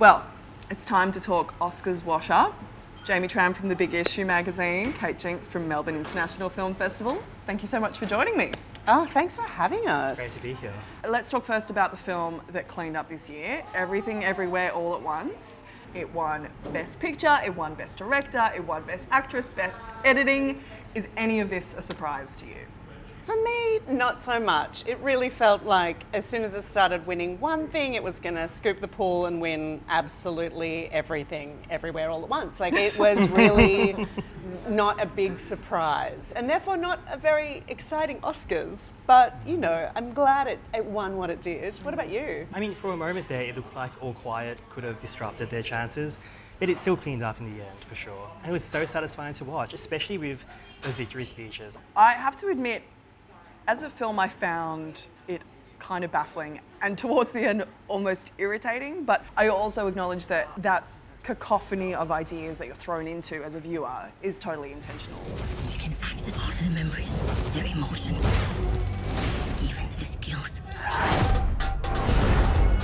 Well, it's time to talk Oscars wash up. Jamie Tram from The Big Issue magazine, Kate Jinx from Melbourne International Film Festival. Thank you so much for joining me. Oh, thanks for having us. It's great to be here. Let's talk first about the film that cleaned up this year, Everything Everywhere All at Once. It won Best Picture, it won Best Director, it won Best Actress, Best Editing. Is any of this a surprise to you? For me, not so much. It really felt like as soon as it started winning one thing, it was going to scoop the pool and win absolutely everything, everywhere, all at once. Like, it was really not a big surprise, and therefore not a very exciting Oscars. But, you know, I'm glad it won what it did. What about you? I mean, for a moment there, it looked like All Quiet could have disrupted their chances. But it still cleaned up in the end, for sure. And it was so satisfying to watch, especially with those victory speeches. I have to admit, as a film, I found it kind of baffling and towards the end almost irritating, but I also acknowledge that that cacophony of ideas that you're thrown into as a viewer is totally intentional. You can access all their memories, their emotions, even their skills.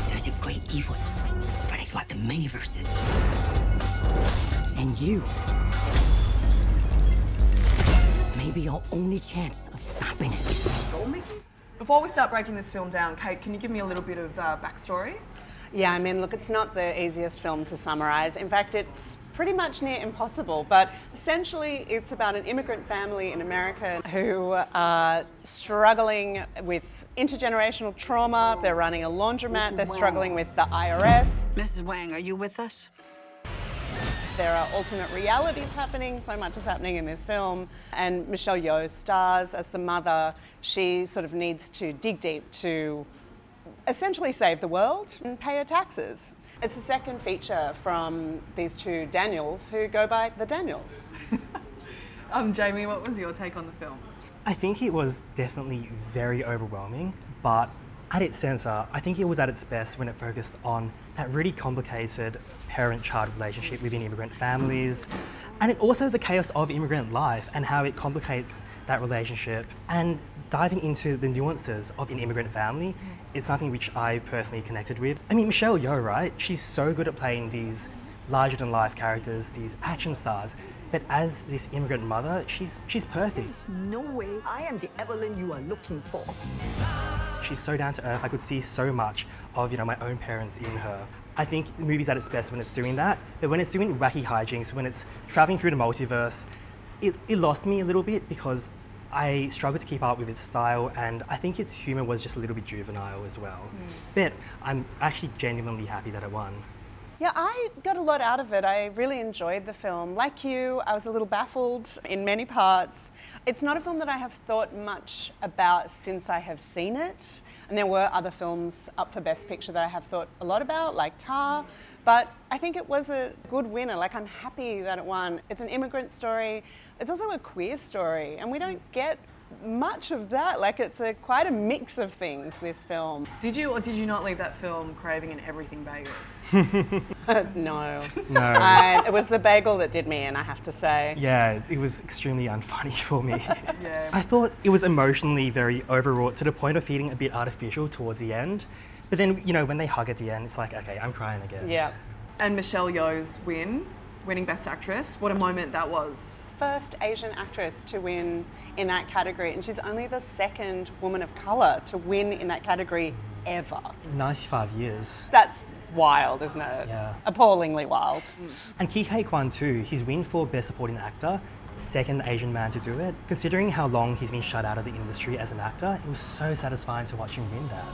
There's a great evil spreading throughout the many verses. And you may be your only chance of stopping it. Before we start breaking this film down, Kate, can you give me a little bit of backstory? Yeah, I mean, look, it's not the easiest film to summarise. In fact, it's pretty much near impossible, but essentially it's about an immigrant family in America who are struggling with intergenerational trauma. They're running a laundromat. They're struggling with the IRS. Mrs. Wang, are you with us? There are alternate realities happening. So much is happening in this film. And Michelle Yeoh stars as the mother. She sort of needs to dig deep to essentially save the world and pay her taxes. It's the second feature from these two Daniels who go by the Daniels. Jamie, what was your take on the film? I think it was definitely very overwhelming, but at its centre, I think it was at its best when it focused on that really complicated parent-child relationship within immigrant families, and also the chaos of immigrant life and how it complicates that relationship. And diving into the nuances of an immigrant family, it's something which I personally connected with. I mean, Michelle Yeoh, right? She's so good at playing these larger-than-life characters, these action stars, that as this immigrant mother, she's perfect. There's no way I am the Evelyn you are looking for. She's so down to earth. I could see so much of, you know, my own parents in her. I think the movie's at its best when it's doing that, but when it's doing wacky hijinks, when it's traveling through the multiverse, it lost me a little bit because I struggled to keep up with its style, and I think its humor was just a little bit juvenile as well. But I'm actually genuinely happy that it won. Yeah, I got a lot out of it. I really enjoyed the film. Like you, I was a little baffled in many parts. It's not a film that I have thought much about since I have seen it. And there were other films up for Best Picture that I have thought a lot about, like Tar. But I think it was a good winner. Like, I'm happy that it won. It's an immigrant story. It's also a queer story. And we don't get much of that. Like, it's quite a mix of things, this film. Did you or did you not leave that film craving an everything bagel? No. It was the bagel that did me in, I have to say. Yeah, it was extremely unfunny for me. Yeah. I thought it was emotionally very overwrought to the point of feeling a bit artificial towards the end. But then, you know, when they hug at the end, it's like, okay, I'm crying again. Yeah. And Michelle Yeoh's winning Best Actress. What a moment that was. First Asian actress to win in that category, and she's only the second woman of colour to win in that category ever. 95 years. That's wild, isn't it? Yeah. Appallingly wild. And Ke Huy Quan too, his win for Best Supporting Actor, second Asian man to do it. Considering how long he's been shut out of the industry as an actor, it was so satisfying to watch him win that.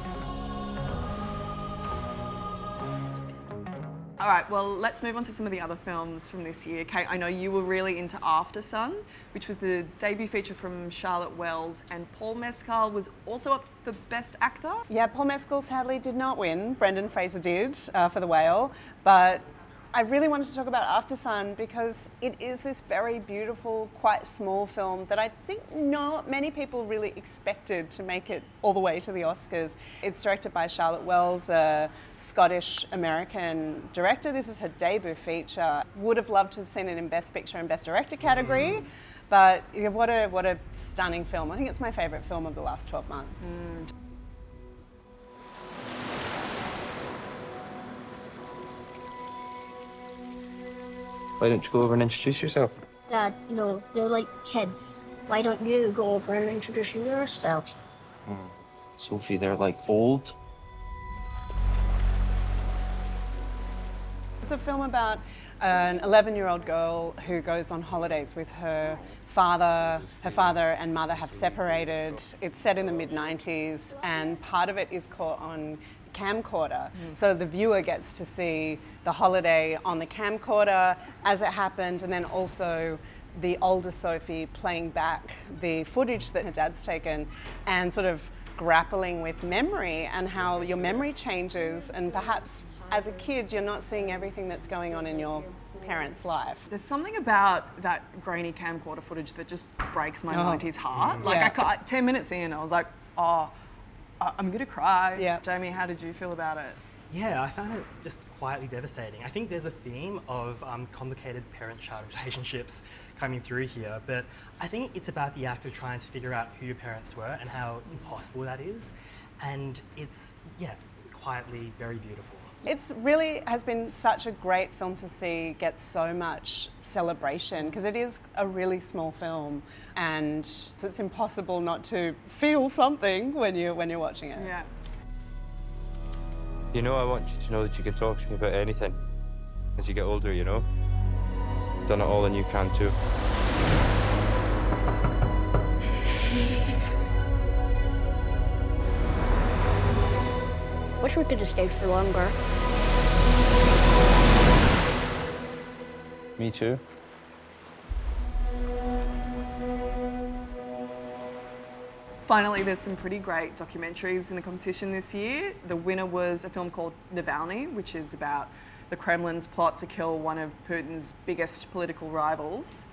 All right, well, let's move on to some of the other films from this year. Kate, I know you were really into Aftersun, which was the debut feature from Charlotte Wells, and Paul Mescal was also up for Best Actor. Yeah, Paul Mescal sadly did not win. Brendan Fraser did for The Whale, but I really wanted to talk about Aftersun because it is this very beautiful, quite small film that I think not many people really expected to make it all the way to the Oscars. It's directed by Charlotte Wells, a Scottish-American director. This is her debut feature. Would have loved to have seen it in Best Picture and Best Director category, but what a stunning film. I think it's my favourite film of the last 12 months. Why don't you go over and introduce yourself? Dad, you know, they're like kids. Why don't you go over and introduce yourself? Hmm. Sophie, they're like old. It's a film about an 11-year-old girl who goes on holidays with her father. Her father and mother have separated. It's set in the mid-90s, and part of it is caught on camcorder. So the viewer gets to see the holiday on the camcorder as it happened, and then also the older Sophie playing back the footage that her dad's taken and sort of grappling with memory and how your memory changes, and perhaps as a kid you're not seeing everything that's going on in your parents' life. There's something about that grainy camcorder footage that just breaks my 90s heart. Like, yeah. 10 minutes in I was like, oh, I'm gonna cry. Yeah. Jamie, how did you feel about it? Yeah, I found it just quietly devastating. I think there's a theme of complicated parent-child relationships coming through here, but I think it's about the act of trying to figure out who your parents were and how impossible that is. And it's, yeah, quietly very beautiful. It's really has been such a great film to see get so much celebration, because it is a really small film, and so it's impossible not to feel something when you're watching it. Yeah. You know, I want you to know that you can talk to me about anything as you get older, you know? I've done it all and you can too. Wish we could have stayed for longer. Me too. Finally, there's some pretty great documentaries in the competition this year. The winner was a film called Navalny, which is about the Kremlin's plot to kill one of Putin's biggest political rivals.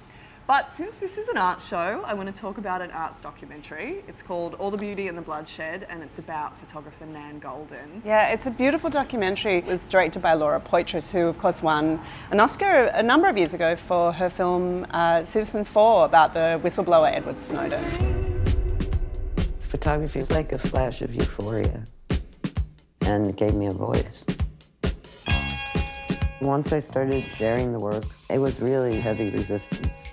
But since this is an art show, I want to talk about an arts documentary. It's called All the Beauty and the Bloodshed, and it's about photographer Nan Goldin. Yeah, it's a beautiful documentary. It was directed by Laura Poitras, who of course won an Oscar a number of years ago for her film Citizen 4, about the whistleblower Edward Snowden. Photography is like a flash of euphoria, and it gave me a voice. Once I started sharing the work, it was really heavy resistance,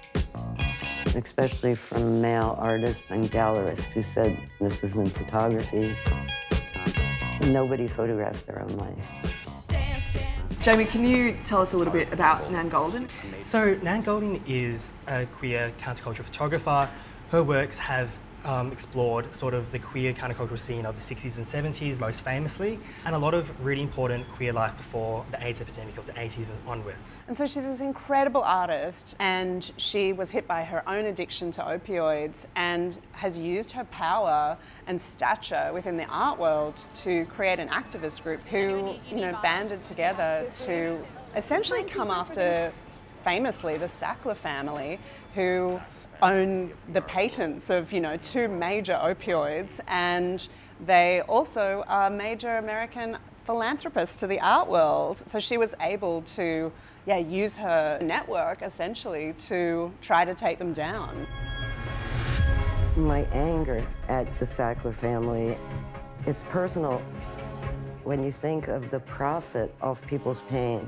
especially from male artists and gallerists who said, this isn't photography. Nobody photographs their own life. Jamie, can you tell us a little bit about Nan Goldin? So Nan Goldin is a queer countercultural photographer. Her works have explored sort of the queer countercultural scene of the 60s and 70s most famously, and a lot of really important queer life before the AIDS epidemic of the 80s and onwards. And so she's this incredible artist, and she was hit by her own addiction to opioids and has used her power and stature within the art world to create an activist group who, you know, banded together to essentially come after, famously, the Sackler family, who own the patents of, you know, 2 major opioids, and they also are major American philanthropists to the art world. So she was able to, yeah, use her network essentially to try to take them down. My anger at the Sackler family, it's personal. When you think of the profit of people's pain,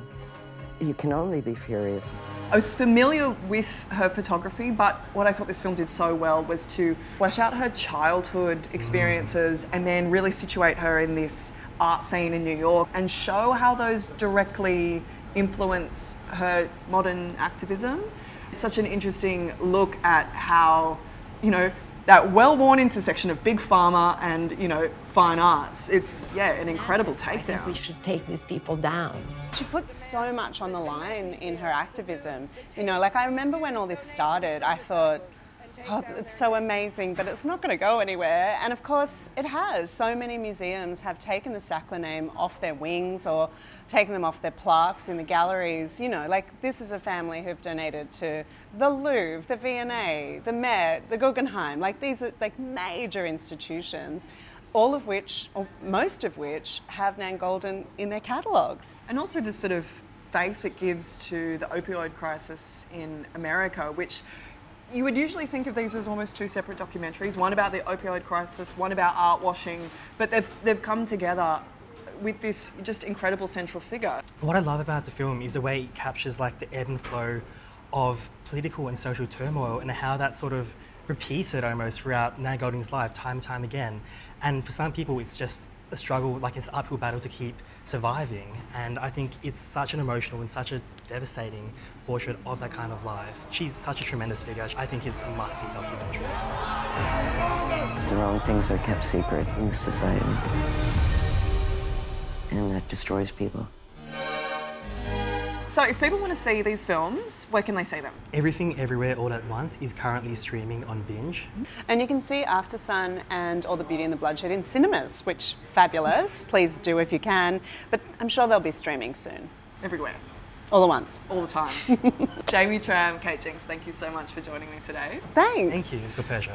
you can only be furious. I was familiar with her photography, but what I thought this film did so well was to flesh out her childhood experiences and then really situate her in this art scene in New York and show how those directly influence her modern activism. It's such an interesting look at how, you know, that well-worn intersection of big pharma and, you know, fine arts. It's, yeah, an incredible takedown. I think we should take these people down. She puts so much on the line in her activism. You know, like, I remember when all this started, I thought, oh, it's so amazing, but it's not going to go anywhere. And of course, it has. So many museums have taken the Sackler name off their wings or taken them off their plaques in the galleries. You know, like, this is a family who've donated to the Louvre, the V&A, the Met, the Guggenheim. Like, these are like major institutions, all of which, or most of which, have Nan Goldin in their catalogues. And also the sort of face it gives to the opioid crisis in America, which you would usually think of these as almost 2 separate documentaries, one about the opioid crisis, one about art washing, but they've come together with this just incredible central figure. What I love about the film is the way it captures like the ebb and flow of political and social turmoil and how that sort of repeated almost throughout Nan Goldin's life time and time again. And for some people it's just a struggle, like it's an uphill battle to keep surviving. And I think it's such an emotional and such a devastating portrait of that kind of life. She's such a tremendous figure. I think it's a must-see documentary. The wrong things are kept secret in this society. And that destroys people. So if people want to see these films, where can they see them? Everything Everywhere All at Once is currently streaming on Binge. And you can see Aftersun and All the Beauty and the Bloodshed in cinemas, which fabulous. Please do if you can. But I'm sure they'll be streaming soon. Everywhere. All at once. All the time. Jamie Tram, Kate Jinx, thank you so much for joining me today. Thanks. Thank you. It's a pleasure.